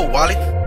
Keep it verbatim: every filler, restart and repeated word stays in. gold wallet.